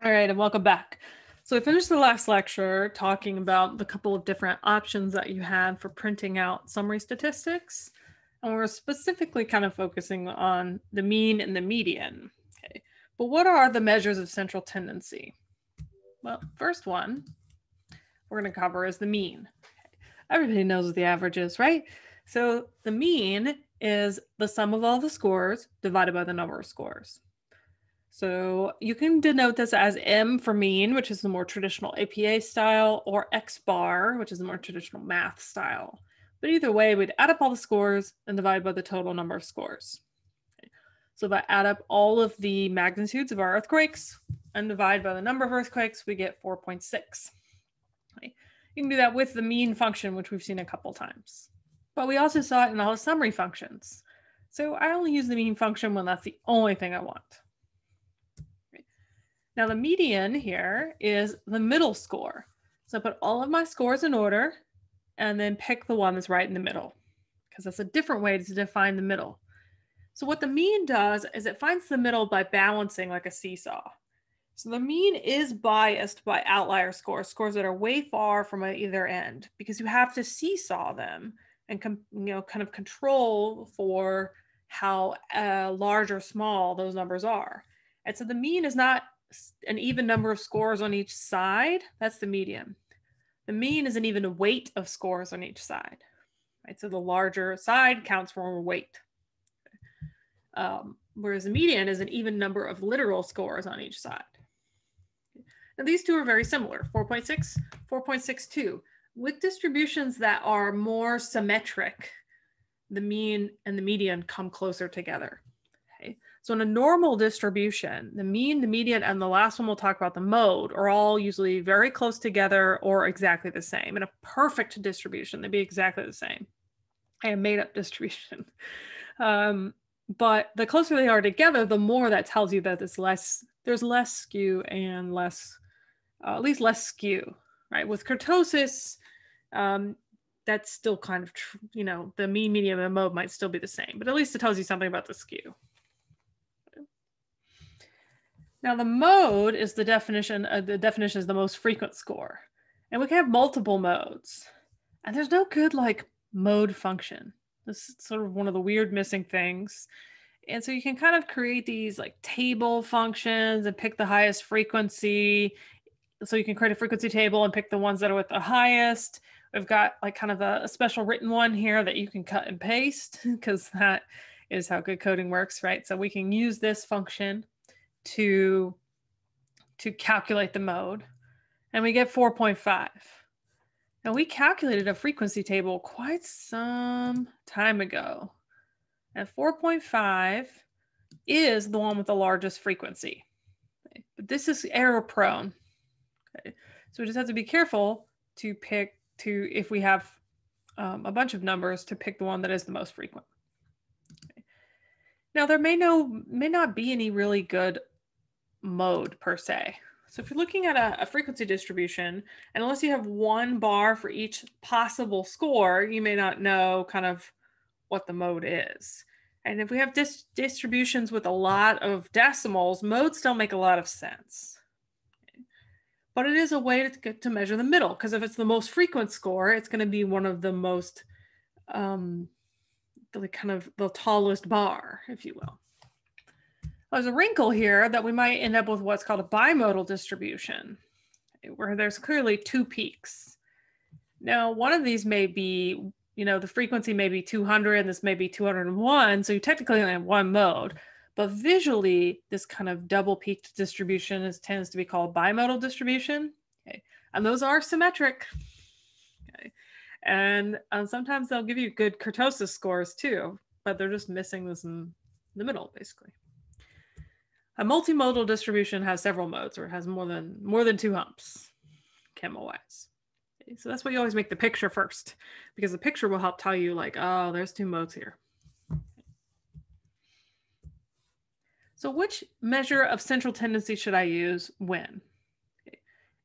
All right, and welcome back. So I finished the last lecture talking about the couple of different options that you had for printing out summary statistics. And we're specifically kind of focusing on the mean and the median. Okay, but what are the measures of central tendency? Well, first one we're going to cover is the mean. Everybody knows what the average is, right? So the mean is the sum of all the scores divided by the number of scores. So you can denote this as M for mean, which is the more traditional APA style, or X bar, which is the more traditional math style. But either way, we'd add up all the scores and divide by the total number of scores. Okay. So if I add up all of the magnitudes of our earthquakes and divide by the number of earthquakes, we get 4.6. Okay. You can do that with the mean function, which we've seen a couple times. But we also saw it in all the summary functions. So I only use the mean function when that's the only thing I want. Now the median here is the middle score. So I put all of my scores in order and then pick the one that's right in the middle, because that's a different way to define the middle. So what the mean does is it finds the middle by balancing like a seesaw. So the mean is biased by outlier scores, scores that are way far from either end, because you have to seesaw them and kind of control for how large or small those numbers are. And so the mean is not an even number of scores on each side. That's the median. The mean is an even weight of scores on each side, right? So the larger side counts for more weight. Whereas the median is an even number of literal scores on each side. Now these two are very similar, 4.6, 4.62. With distributions that are more symmetric, the mean and the median come closer together. So in a normal distribution, the mean, the median, and the last one we'll talk about, the mode, are all usually very close together or exactly the same. In a perfect distribution, they'd be exactly the same. A made-up distribution. But the closer they are together, the more that tells you that there's less skew and less, at least less skew, right? With kurtosis, that's still kind of, the mean, median, and mode might still be the same, but at least it tells you something about the skew. Now the mode is the definition. The definition is the most frequent score, and we can have multiple modes. And there's no good mode function. This is sort of one of the weird missing things. And so you can kind of create these table functions and pick the highest frequency. So you can create a frequency table and pick the ones that are with the highest. We've got kind of a special written one here that you can cut and paste, because that is how good coding works, right? So we can use this function to calculate the mode, and we get 4.5. Now we calculated a frequency table quite some time ago, and 4.5 is the one with the largest frequency. Okay. But this is error prone. Okay. So we just have to be careful to pick, if we have a bunch of numbers, to pick the one that is the most frequent. Okay. Now there may not be any really good mode per se. So if you're looking at a frequency distribution, and unless you have one bar for each possible score, you may not know kind of what the mode is. And if we have distributions with a lot of decimals, modes don't make a lot of sense. Okay. But it is a way to measure the middle, because if it's the most frequent score, it's going to be one of the most, kind of the tallest bar, if you will. There's a wrinkle here that we might end up with what's called a bimodal distribution, where there's clearly two peaks. Now, one of these may be, the frequency may be 200, and this may be 201, so you technically only have one mode. But visually, this kind of double-peaked distribution tends to be called bimodal distribution, okay? And those are symmetric. Okay. And sometimes they'll give you good kurtosis scores too, but they're just missing this in the middle, basically. A multimodal distribution has several modes, or it has more than two humps, camel-wise. Okay, so that's why you always make the picture first, because the picture will help tell you oh, there's two modes here. So which measure of central tendency should I use when? Okay.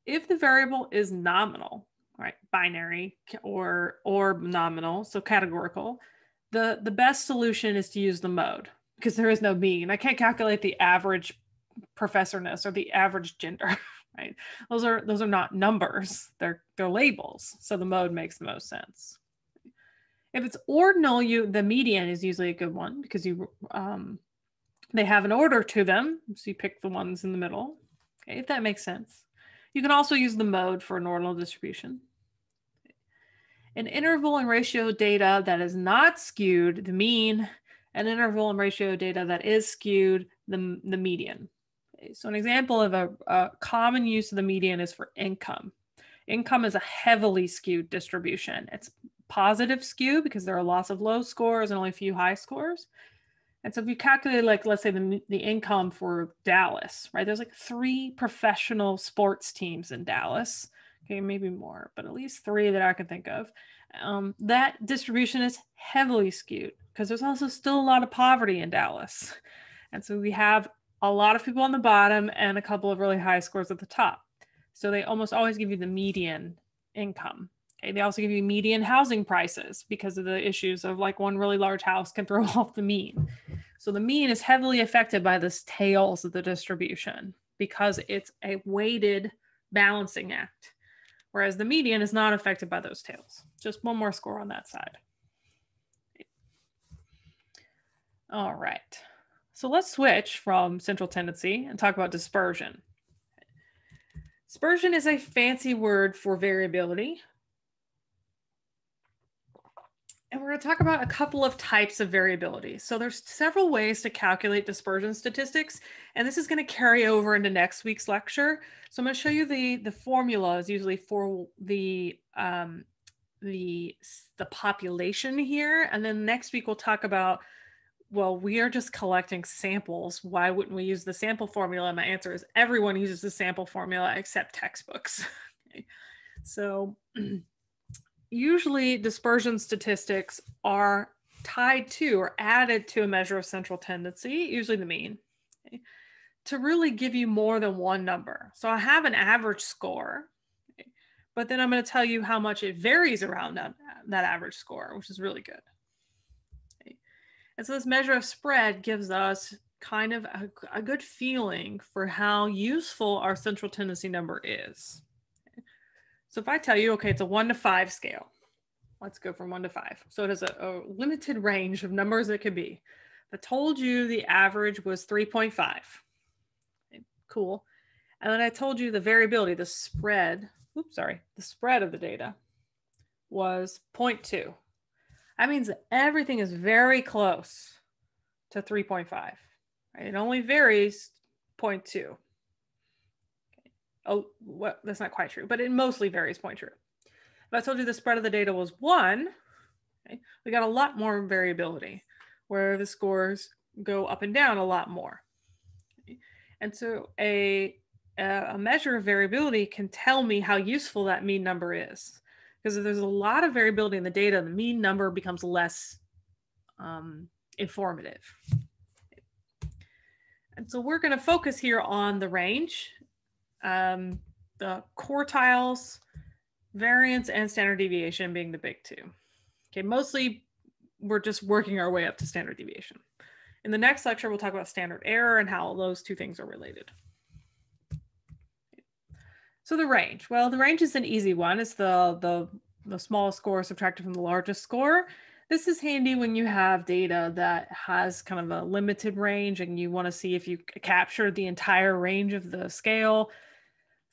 If the variable is nominal, right, binary or nominal, so categorical, the best solution is to use the mode, because there is no mean. I can't calculate the average professorness or the average gender, right? Those are not numbers, they're labels. So the mode makes the most sense. If it's ordinal, the median is usually a good one because they have an order to them. So you pick the ones in the middle, okay, if that makes sense. You can also use the mode for an ordinal distribution. An interval and ratio data that is not skewed, the mean, and interval and ratio data that is skewed, the median. Okay, so an example of a common use of the median is for income. Income is a heavily skewed distribution. It's positive skew because there are lots of low scores and only a few high scores. And so if you calculate, like, let's say the income for Dallas, right? There's like 3 professional sports teams in Dallas. Okay, maybe more, but at least 3 that I can think of. That distribution is heavily skewed because there's also still a lot of poverty in Dallas. And so we have a lot of people on the bottom and a couple of really high scores at the top. So they almost always give you the median income. Okay, they also give you median housing prices because of the issues of like one really large house can throw off the mean. So the mean is heavily affected by this tails of the distribution because it's a weighted balancing act. Whereas the median is not affected by those tails. Just one more score on that side. All right, so let's switch from central tendency and talk about dispersion. Dispersion is a fancy word for variability. And we're going to talk about a couple of types of variability. So there's several ways to calculate dispersion statistics, and this is going to carry over into next week's lecture. So I'm going to show you the formulas usually for the population here, and then next week we'll talk about, well, we are just collecting samples. Why wouldn't we use the sample formula? And my answer is everyone uses the sample formula except textbooks. Okay. So usually dispersion statistics are tied to or added to a measure of central tendency, usually the mean, okay, to really give you more than one number. So I have an average score, okay, but then I'm going to tell you how much it varies around that average score, which is really good. Okay. And so this measure of spread gives us kind of a good feeling for how useful our central tendency number is. So if I tell you, okay, it's a 1 to 5 scale. Let's go from 1 to 5. So it has a limited range of numbers that could be. I told you the average was 3.5. Okay, cool. And then I told you the variability, the spread, oops, sorry, the spread of the data was 0.2. That means that everything is very close to 3.5. Right? It only varies 0.2. Oh, well, that's not quite true, but it mostly varies 0.2. If I told you the spread of the data was 1, okay, we got a lot more variability where the scores go up and down a lot more. Okay. And so a measure of variability can tell me how useful that mean number is, because if there's a lot of variability in the data, the mean number becomes less informative. Okay. And so we're going to focus here on the range, the quartiles, variance, and standard deviation being the big two. Okay, mostly we're just working our way up to standard deviation. In the next lecture, we'll talk about standard error and how those two things are related. So the range, well, the range is an easy one. It's the smallest score subtracted from the largest score. This is handy when you have data that has kind of a limited range and you want to see if you captured the entire range of the scale.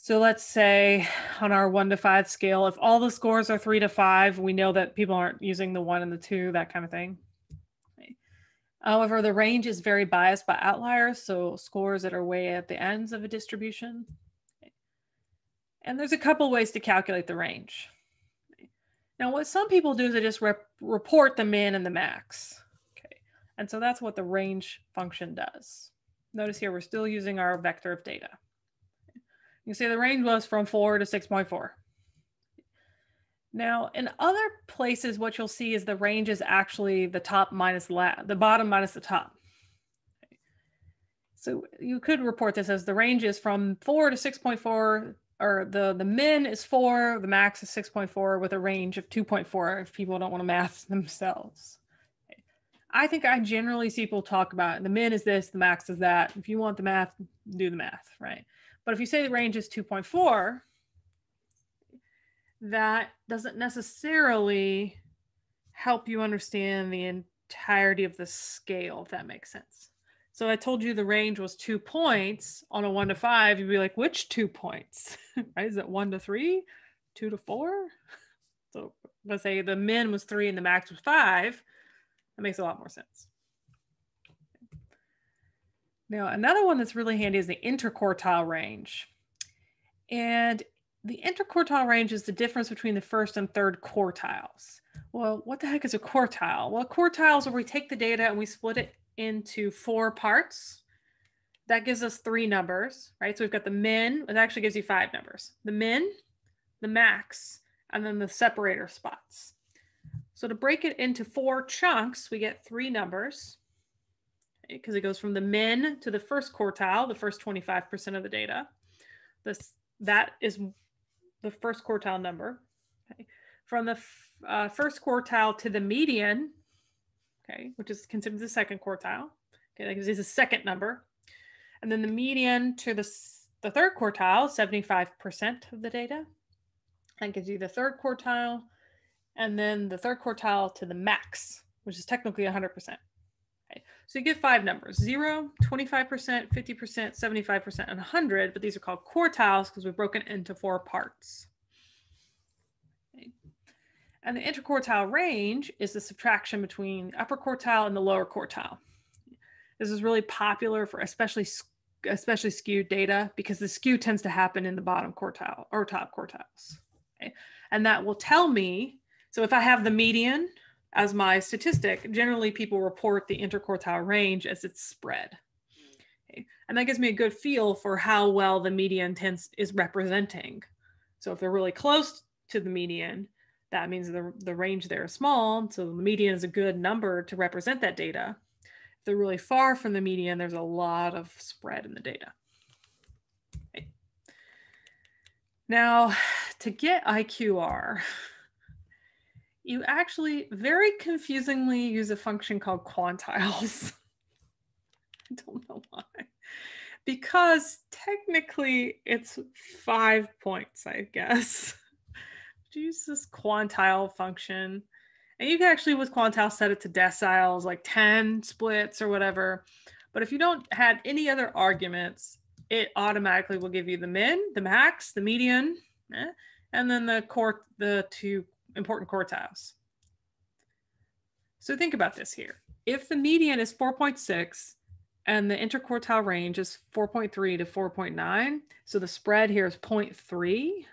So let's say on our 1 to 5 scale, if all the scores are 3 to 5, we know that people aren't using the 1 and the 2, that kind of thing. Okay. However, the range is very biased by outliers, so scores that are way at the ends of a distribution. Okay. And there's a couple ways to calculate the range. Okay. Now, what some people do is they just report the min and the max. Okay. And so that's what the range function does. Notice here, we're still using our vector of data. You can see the range was from 4 to 6.4. Now, in other places, what you'll see is the range is actually the top minus the bottom minus the top. Okay. So you could report this as the range is from 4 to 6.4, or the min is 4, the max is 6.4, with a range of 2.4 if people don't want to math themselves. Okay. I think I generally see people talk about the min is this, the max is that. If you want the math, do the math, right? But if you say the range is 2.4, that doesn't necessarily help you understand the entirety of the scale, if that makes sense. So I told you the range was 2 points on a 1 to 5, you'd be like, which 2 points, right? Is it 1 to 3, 2 to 4? So let's say the min was 3 and the max was 5. That makes a lot more sense. Now, another one that's really handy is the interquartile range. And the interquartile range is the difference between the first and third quartiles. Well, what the heck is a quartile? Well, quartiles are where we take the data and we split it into 4 parts. That gives us 3 numbers, right? So we've got the min, it actually gives you 5 numbers. The min, the max, and then the separator spots. So to break it into 4 chunks, we get 3 numbers, because it goes from the min to the first quartile, the first 25% of the data. That is the first quartile number. Okay. From the first quartile to the median, okay, which is considered the second quartile. Okay, that gives us a second number. And then the median to the third quartile, 75% of the data. That gives you the third quartile. And then the third quartile to the max, which is technically 100%. Okay. So you get 5 numbers, 0, 25%, 50%, 75%, and 100, but these are called quartiles because we've broken into 4 parts. Okay. And the interquartile range is the subtraction between the upper quartile and the lower quartile. This is really popular for especially skewed data because the skew tends to happen in the bottom quartile or top quartiles. Okay. And that will tell me, so if I have the median as my statistic, generally people report the interquartile range as its spread. Okay. And that gives me a good feel for how well the median is representing. So if they're really close to the median, that means the range there is small. So the median is a good number to represent that data. If they're really far from the median, there's a lot of spread in the data. Okay. Now, to get IQR, you actually very confusingly use a function called quantiles. I don't know why. Because technically it's 5 points, I guess. Use this quantile function. And you can actually with quantile set it to deciles, like 10 splits or whatever. But if you don't add any other arguments, it automatically will give you the min, the max, the median, and then the 2 important quartiles. So think about this here. If the median is 4.6 and the interquartile range is 4.3 to 4.9, so the spread here is 0.3,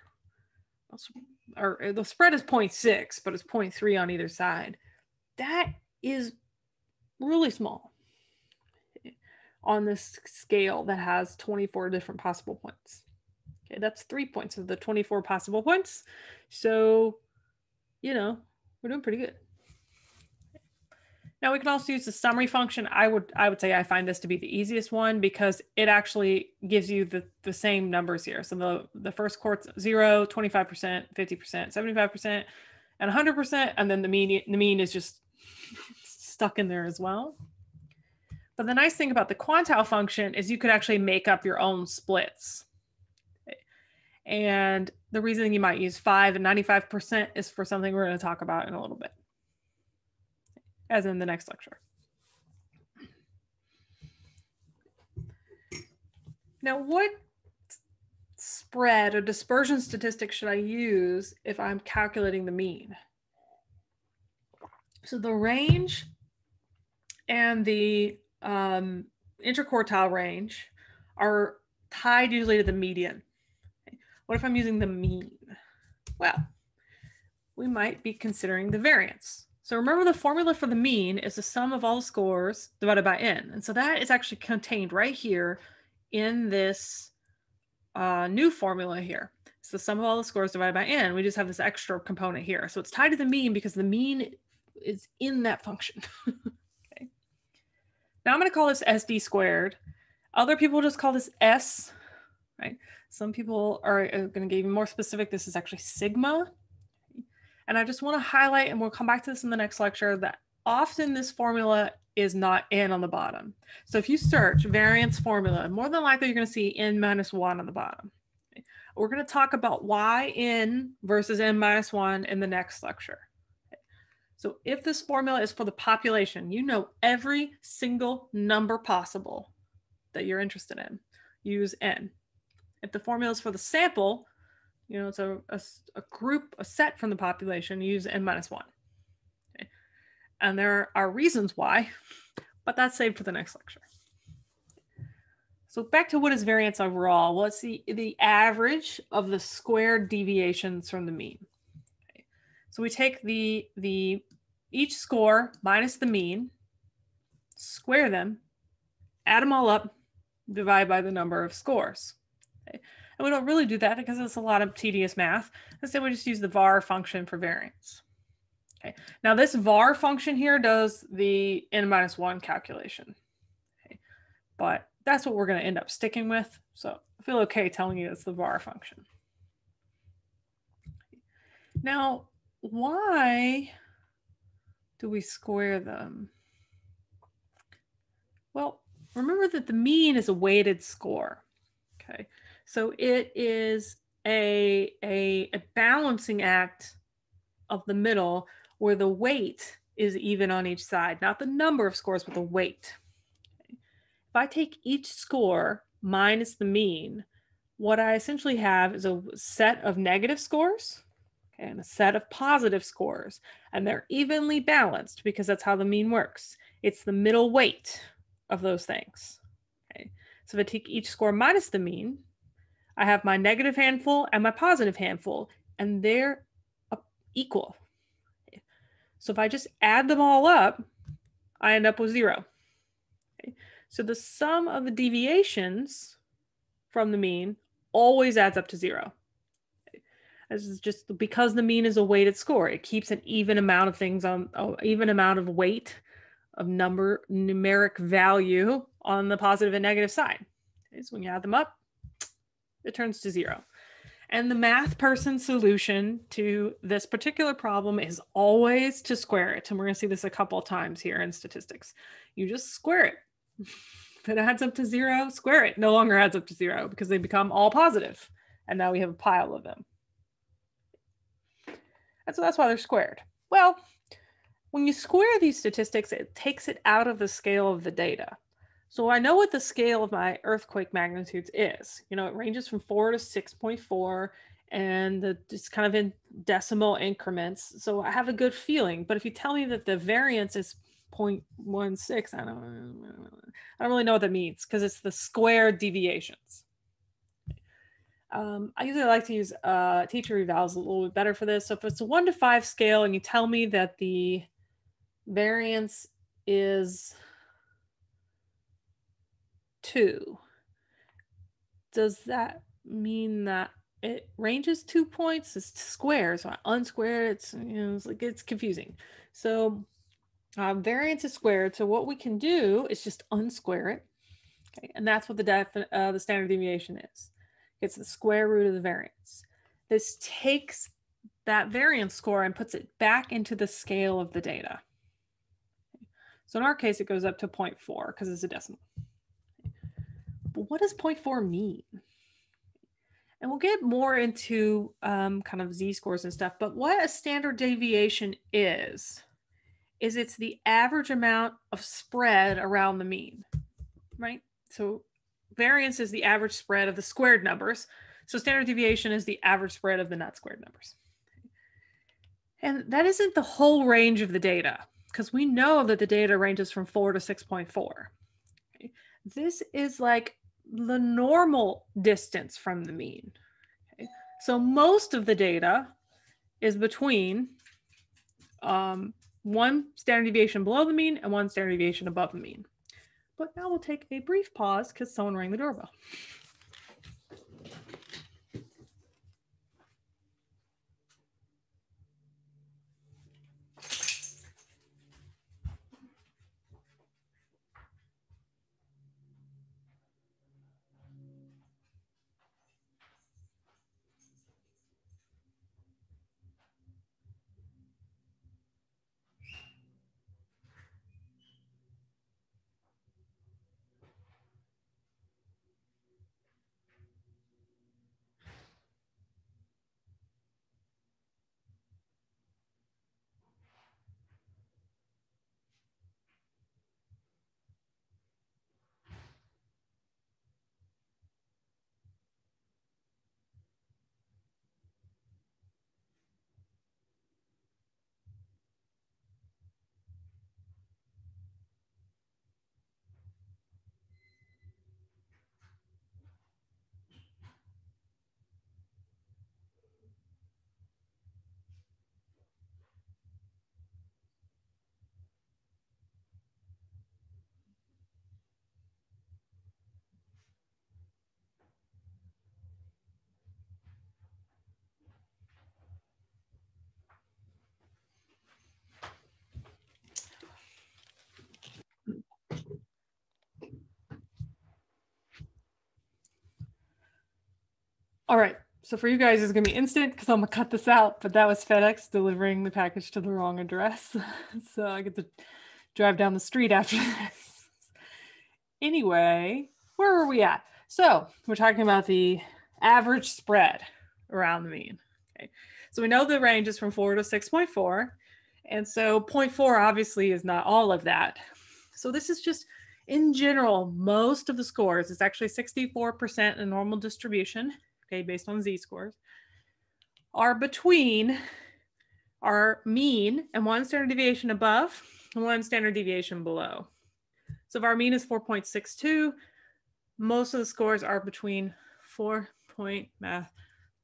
or the spread is 0.6, but it's 0.3 on either side. That is really small on this scale that has 24 different possible points. Okay, that's 3 points of the 24 possible points. So you know, we're doing pretty good. Now we can also use the summary function. I would say I find this to be the easiest one because it actually gives you the same numbers here. So the first quartile, 0, 25%, 50%, 75%, and 100%. And then the mean is just stuck in there as well. But the nice thing about the quantile function is you could actually make up your own splits. And the reason you might use 5 and 95% is for something we're going to talk about in a little bit, as in the next lecture. Now, what spread or dispersion statistic should I use if I'm calculating the mean? So the range and the interquartile range are tied usually to the median. What if I'm using the mean? Well, we might be considering the variance. So remember the formula for the mean is the sum of all the scores divided by n. And so that is actually contained right here in this new formula here. It's the sum of all the scores divided by n. We just have this extra component here. So it's tied to the mean because the mean is in that function. Okay. Now I'm going to call this SD squared. Other people just call this S, right? Some people are going to get even more specific. This is actually sigma. And I just want to highlight, and we'll come back to this in the next lecture, that often this formula is not n on the bottom. So if you search variance formula, more than likely you're going to see n minus 1 on the bottom. We're going to talk about why n versus n minus 1 in the next lecture. So if this formula is for the population, you know every single number possible that you're interested in, use n. If the formula is for the sample, you know, it's a group, a set from the population, use n minus 1. Okay. And there are reasons why, but that's saved for the next lecture. So back to what is variance overall? Well, it's the average of the squared deviations from the mean. Okay. So we take the each score minus the mean, square them, add them all up, divide by the number of scores. Okay. And we don't really do that because it's a lot of tedious math. Instead, we just use the var function for variance. Okay. Now this var function here does the n minus 1 calculation, okay. But that's what we're going to end up sticking with. So I feel okay telling you it's the var function. Now, why do we square them? Well, remember that the mean is a weighted score. Okay. So it is a balancing act of the middle where the weight is even on each side, not the number of scores, but the weight. Okay. If I take each score minus the mean, what I essentially have is a set of negative scores, okay, and a set of positive scores, and they're evenly balanced because that's how the mean works. It's the middle weight of those things. Okay. So if I take each score minus the mean, I have my negative handful and my positive handful, and they're equal. Okay. So if I just add them all up, I end up with 0. Okay. So the sum of the deviations from the mean always adds up to 0. Okay. This is just because the mean is a weighted score. It keeps an even amount of things on, even amount of weight of number, numeric value on the positive and negative side. Okay. So when you add them up, it turns to 0. And the math person's solution to this particular problem is always to square it. And we're going to see this a couple of times here in statistics. You just square it. If it adds up to 0, square it. No longer adds up to 0 because they become all positive. And now we have a pile of them. And so that's why they're squared. Well, when you square these statistics, it takes it out of the scale of the data. So I know what the scale of my earthquake magnitudes is. You know, it ranges from 4 to 6.4, and it's kind of in decimal increments. So I have a good feeling. But if you tell me that the variance is 0.16, I don't really know what that means because it's the squared deviations. I usually like to use teacher evals a little bit better for this. So if it's a 1 to 5 scale and you tell me that the variance is 2. Does that mean that it ranges 2 points? It's square, so I unsquare it. So, you know, it's like it's confusing. So variance is squared. So what we can do is just unsquare it, okay? And that's what the standard deviation is. It's the square root of the variance. This takes that variance score and puts it back into the scale of the data. Okay. So in our case, it goes up to 0.4 because it's a decimal. What does 0.4 mean? And we'll get more into kind of z-scores and stuff, but what a standard deviation is it's the average amount of spread around the mean, right? So variance is the average spread of the squared numbers. So standard deviation is the average spread of the not squared numbers. And that isn't the whole range of the data because we know that the data ranges from 4 to 6.4. Okay? This is like the normal distance from the mean. Okay. So most of the data is between 1 standard deviation below the mean and 1 standard deviation above the mean. But now we'll take a brief pause because someone rang the doorbell. All right. So for you guys, it's going to be instant because I'm going to cut this out, but that was FedEx delivering the package to the wrong address. So I get to drive down the street after this. Anyway, where were we at? So we're talking about the average spread around the mean. Okay. So we know the range is from 4 to 6.4. And so 0.4 obviously is not all of that. So this is just in general, most of the scores. It's actually 64% in normal distribution, okay, based on z-scores, are between our mean and one standard deviation above and one standard deviation below. So if our mean is 4.62, most of the scores are between 4.2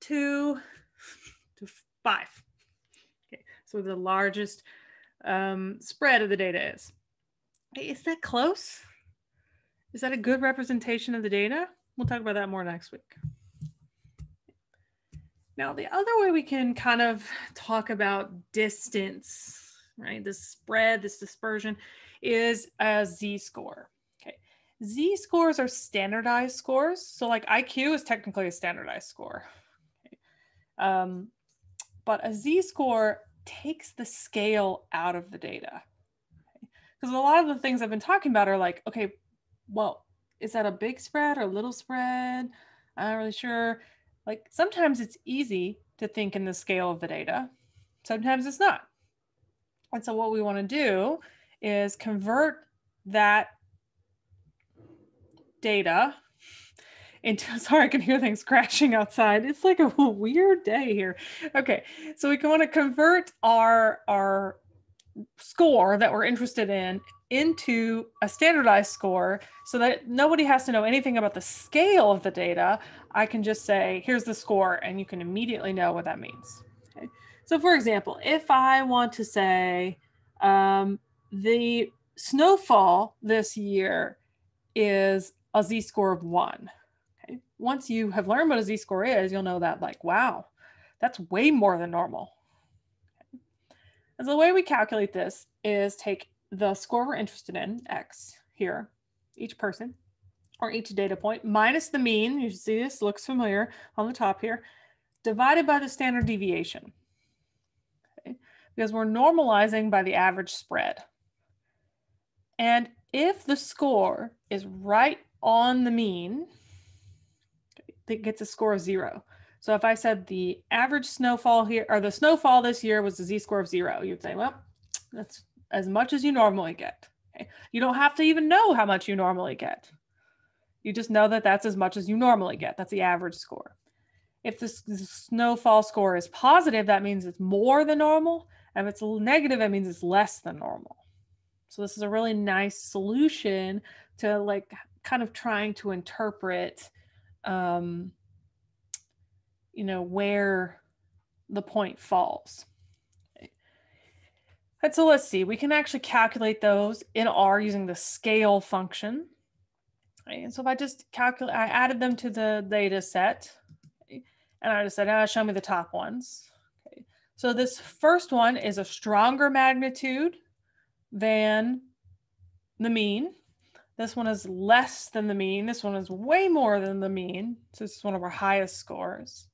to 5. Okay, so the largest spread of the data is. Hey, is that close? Is that a good representation of the data? We'll talk about that more next week. Now, the other way we can kind of talk about distance, right? This spread, this dispersion is a z-score. Okay, z-scores are standardized scores. So like IQ is technically a standardized score. Okay. But a z-score takes the scale out of the data. Because a lot of the things I've been talking about are like, okay, well, is that a big spread or a little spread? I'm not really sure. Like sometimes it's easy to think in the scale of the data. Sometimes it's not. And so what we want to do is convert that data into, sorry, I can hear things crashing outside. It's like a weird day here. Okay, so we want to convert our score that we're interested in into a standardized score so that nobody has to know anything about the scale of the data. I can just say, here's the score, and you can immediately know what that means. Okay. So for example, if I want to say the snowfall this year is a z-score of 1. Okay. Once you have learned what a z-score is, you'll know that like, wow, that's way more than normal. And so the way we calculate this is take the score we're interested in, X here, each person or each data point, minus the mean, you see this looks familiar on the top here, divided by the standard deviation. Okay? Because we're normalizing by the average spread. And if the score is right on the mean, it gets a score of 0. So if I said the average snowfall here, or the snowfall this year was a z-score of 0, you'd say, well, that's as much as you normally get. Okay? You don't have to even know how much you normally get. You just know that that's as much as you normally get. That's the average score. If the snowfall score is positive, that means it's more than normal. And if it's negative, it means it's less than normal. So this is a really nice solution to like kind of trying to interpret you know, where the point falls. Okay. And so let's see, we can actually calculate those in R using the scale function. Okay. And so if I just calculate, I added them to the data set, okay, and I just said, ah, show me the top ones. Okay. So this first one is a stronger magnitude than the mean. This one is less than the mean. This one is way more than the mean. So this is one of our highest scores.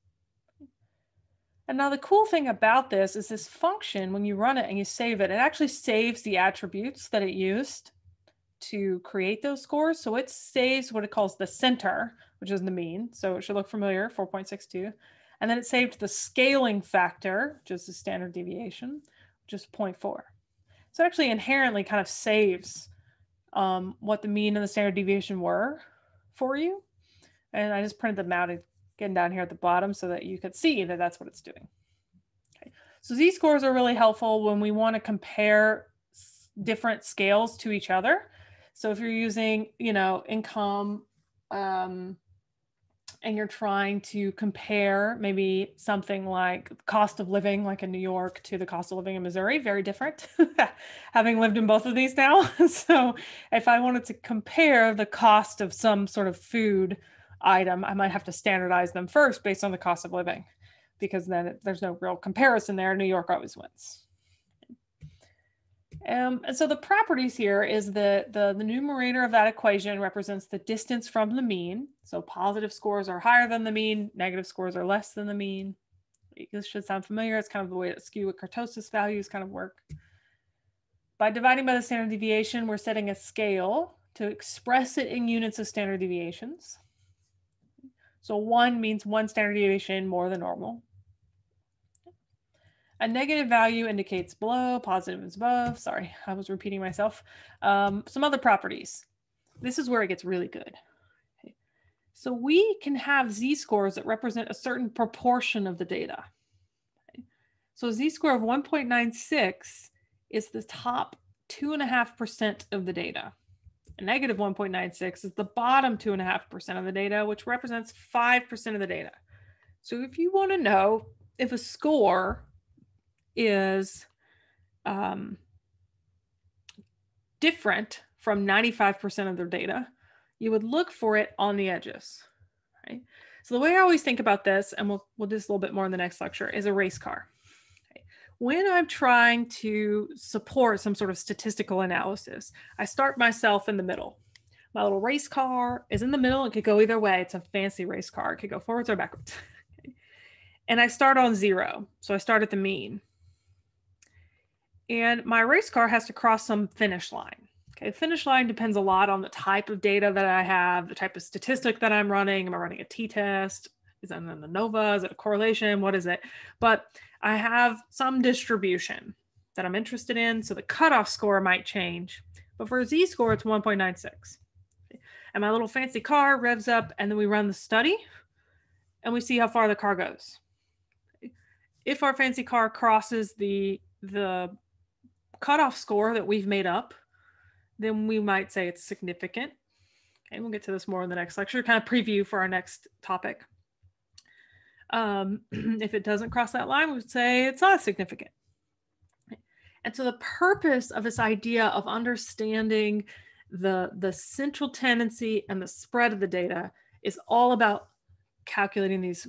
And now the cool thing about this is this function, when you run it and you save it, it actually saves the attributes that it used to create those scores. So it saves what it calls the center, which is the mean. So it should look familiar, 4.62. And then it saved the scaling factor, which is the standard deviation, which is 0.4. So it actually inherently kind of saves what the mean and the standard deviation were for you. And I just printed them out again down here at the bottom so that you could see that that's what it's doing. Okay. So these scores are really helpful when we want to compare different scales to each other. So if you're using, you know, income and you're trying to compare maybe something like cost of living, like in New York, to the cost of living in Missouri, very different, having lived in both of these now. So if I wanted to compare the cost of some sort of food item, I might have to standardize them first based on the cost of living, because then there's no real comparison there. New York always wins. And so the properties here is the numerator of that equation represents the distance from the mean. So positive scores are higher than the mean, negative scores are less than the mean. This should sound familiar. It's kind of the way that skew and kurtosis values kind of work. By dividing by the standard deviation, we're setting a scale to express it in units of standard deviations. So 1 means 1 standard deviation more than normal. A negative value indicates below, positive is above. Sorry, I was repeating myself. Some other properties. This is where it gets really good. Okay. So we can have z-scores that represent a certain proportion of the data. Okay. So a z-score of 1.96 is the top 2.5% of the data. A negative 1.96 is the bottom 2.5% of the data, which represents 5% of the data. So if you want to know if a score is different from 95% of their data, you would look for it on the edges, right? So the way I always think about this, and we'll do this a little bit more in the next lecture, is a race car. Okay. When I'm trying to support some sort of statistical analysis, I start myself in the middle. My little race car is in the middle. It could go either way. It's a fancy race car. It could go forwards or backwards. Okay. And I start on zero. So I start at the mean. And my race car has to cross some finish line. Okay, finish line depends a lot on the type of data that I have, the type of statistic that I'm running. Am I running a t-test? Is it an ANOVA? Is it a correlation? What is it? But I have some distribution that I'm interested in, so the cutoff score might change. But for a z-score, it's 1.96. And my little fancy car revs up, and then we run the study, and we see how far the car goes. If our fancy car crosses the cutoff score that we've made up, then we might say it's significant. Okay, we'll get to this more in the next lecture, kind of preview for our next topic. If it doesn't cross that line, we would say it's not significant. And so the purpose of this idea of understanding the central tendency and the spread of the data is all about calculating these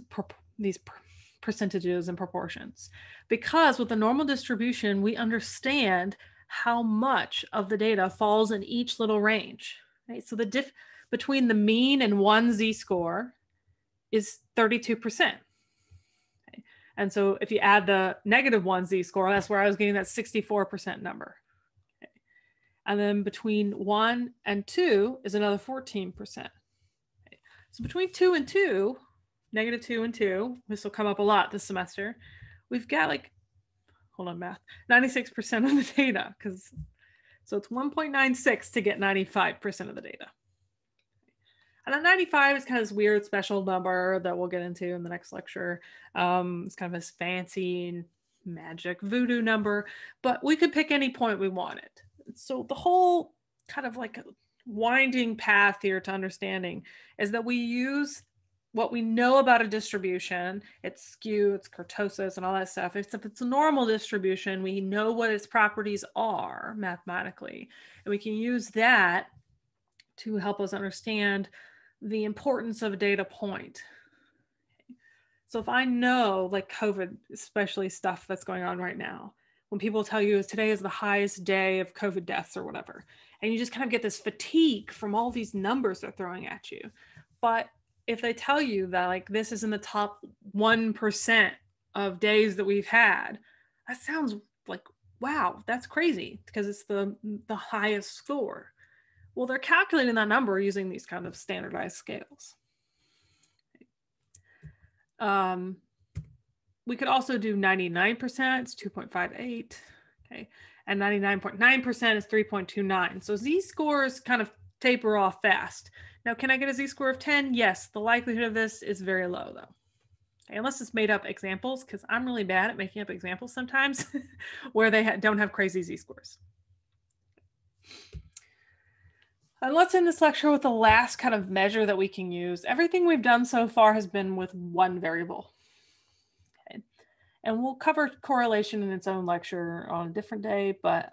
percentages and proportions, because with the normal distribution, we understand how much of the data falls in each little range, right? So the diff between the mean and one z-score is 32%. Okay. And so if you add the negative one z-score, that's where I was getting that 64% number. Okay. And then between 1 and 2 is another 14%. Okay. So between 2 and 2, negative 2 and 2, this will come up a lot this semester. We've got like, hold on math, 96% of the data, so it's 1.96 to get 95% of the data. And that 95 is kind of this weird special number that we'll get into in the next lecture. It's kind of this fancy magic voodoo number, but we could pick any point we wanted. So the whole kind of like winding path here to understanding is that we use what we know about a distribution, its skew, its kurtosis, and all that stuff. If it's a normal distribution, we know what its properties are mathematically, and we can use that to help us understand the importance of a data point. So if I know, like COVID, especially stuff that's going on right now, when people tell you today is the highest day of COVID deaths or whatever, and you just kind of get this fatigue from all these numbers they're throwing at you. But if they tell you that like this is in the top 1% of days that we've had, that sounds like, wow, that's crazy, because it's the highest score. Well, they're calculating that number using these kind of standardized scales. We could also do 99%, it's 2.58, okay, and 99.9% is 3.29. So z-scores kind of taper off fast. Now, can I get a z-score of 10? Yes, the likelihood of this is very low, though. Okay, unless it's made up examples, because I'm really bad at making up examples sometimes where they don't have crazy z-scores. And let's end this lecture with the last kind of measure that we can use. Everything we've done so far has been with one variable. Okay. And we'll cover correlation in its own lecture on a different day, but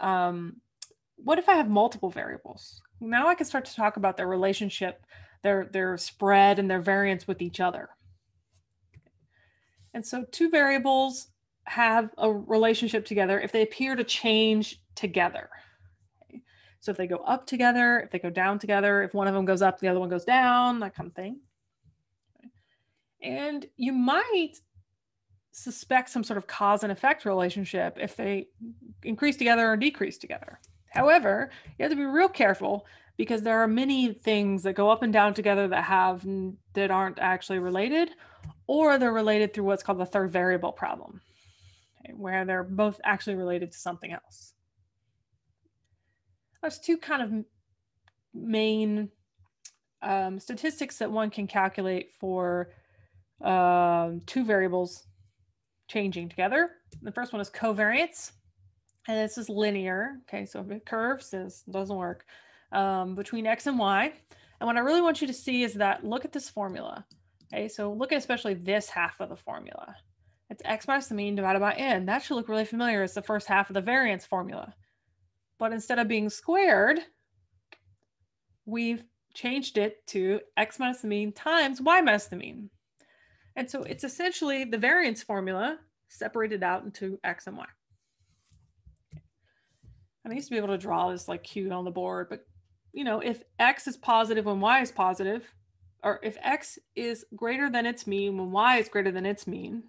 what if I have multiple variables? Now I can start to talk about their relationship, their spread and their variance with each other. And so two variables have a relationship together if they appear to change together. Okay. So if they go up together, if they go down together, if one of them goes up, the other one goes down, that kind of thing. Okay. And you might suspect some sort of cause and effect relationship if they increase together or decrease together. However, you have to be real careful because there are many things that go up and down together that aren't actually related, or they're related through what's called the third variable problem, okay, where they're both actually related to something else. There's two kind of main statistics that one can calculate for two variables changing together. The first one is covariance, and this is linear. Okay, so if it curves, this doesn't work, between X and Y. And what I really want you to see is that, look at this formula. Okay, so look at especially this half of the formula. It's X minus the mean divided by N. That should look really familiar. It's the first half of the variance formula. But instead of being squared, we've changed it to X minus the mean times Y minus the mean. And so it's essentially the variance formula separated out into X and Y. I used to be able to draw this like cute on the board, but you know, if X is positive when Y is positive, or if X is greater than its mean when Y is greater than its mean,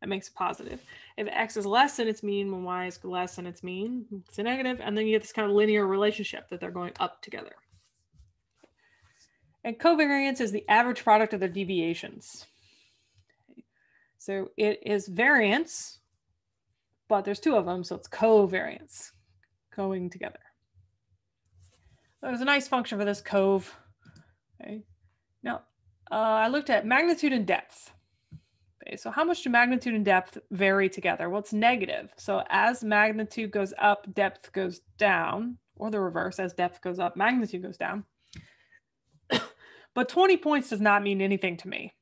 that makes it positive. If X is less than its mean when Y is less than its mean, it's a negative. And then you get this kind of linear relationship that they're going up together. And covariance is the average product of their deviations. So it is variance, but there's two of them, so it's covariance going together. There's a nice function for this cove. Okay. Now, I looked at magnitude and depth. Okay, so how much do magnitude and depth vary together? Well, it's negative. So as magnitude goes up, depth goes down, or the reverse, as depth goes up, magnitude goes down. But 20 points does not mean anything to me.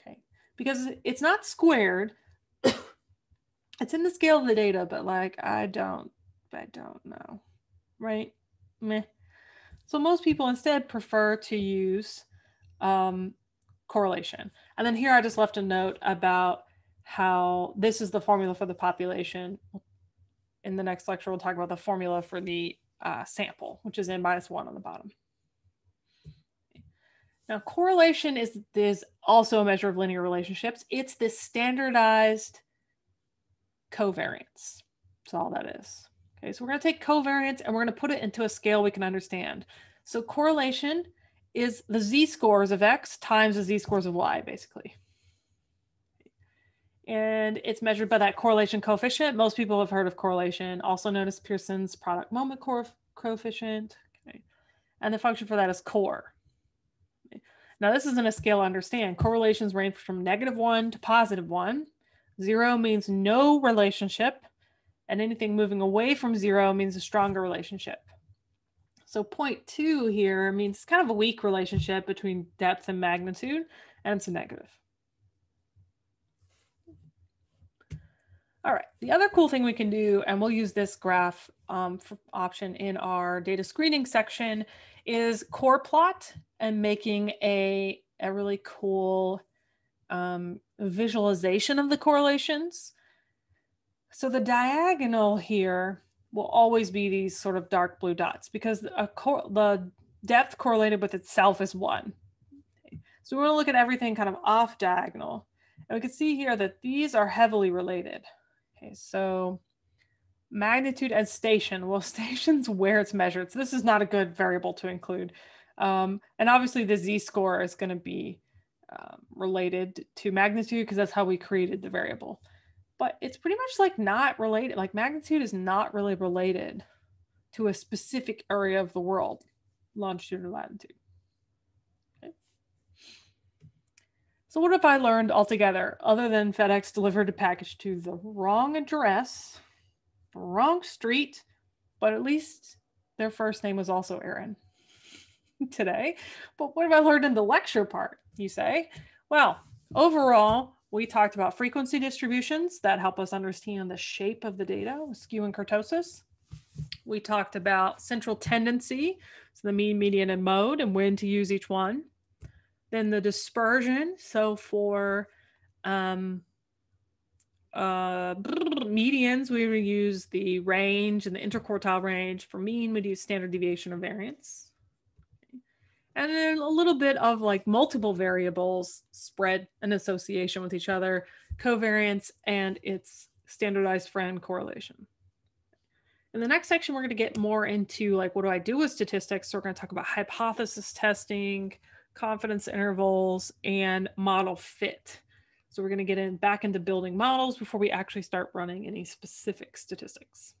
Okay, because it's not squared. It's in the scale of the data, but like, I don't know, right? Meh. So most people instead prefer to use correlation. And then here I just left a note about how this is the formula for the population. In the next lecture, we'll talk about the formula for the sample, which is N minus one on the bottom. Now, correlation is also a measure of linear relationships. It's this standardized covariance. That's all that is. Okay, so we're going to take covariance and we're going to put it into a scale we can understand. So correlation is the z-scores of X times the z-scores of Y, basically. And it's measured by that correlation coefficient. Most people have heard of correlation, also known as Pearson's product moment coefficient. Okay. And the function for that is cor. Okay. Now this isn't a scale I understand. Correlations range from -1 to +1. 0 means no relationship, and anything moving away from 0 means a stronger relationship. So 0.2 here means it's kind of a weak relationship between depth and magnitude, and it's a negative. All right, the other cool thing we can do, and we'll use this graph option in our data screening section, is core plot and making a really cool visualization of the correlations. So the diagonal here will always be these sort of dark blue dots because the depth correlated with itself is 1. Okay. So we're gonna look at everything kind of off diagonal. And we can see here that these are heavily related. Okay, so magnitude and station. Well, station's where it's measured. So this is not a good variable to include. And obviously the z-score is gonna be related to magnitude because that's how we created the variable. But it's pretty much like not related, like magnitude is not really related to a specific area of the world, longitude or latitude. Okay. So what have I learned altogether other than FedEx delivered a package to the wrong address, wrong street, but at least their first name was also Aaron today. But what have I learned in the lecture part, you say? Well, overall, we talked about frequency distributions that help us understand the shape of the data, skew and kurtosis. We talked about central tendency, so the mean, median, and mode, and when to use each one. Then the dispersion, so for Medians, we would use the range and the interquartile range. For mean, we'd use standard deviation or variance. And then a little bit of like multiple variables spread and association with each other, covariance and its standardized friend correlation. In the next section, we're going to get more into like, what do I do with statistics? So we're going to talk about hypothesis testing, confidence intervals, and model fit. So we're going to get back into building models before we actually start running any specific statistics.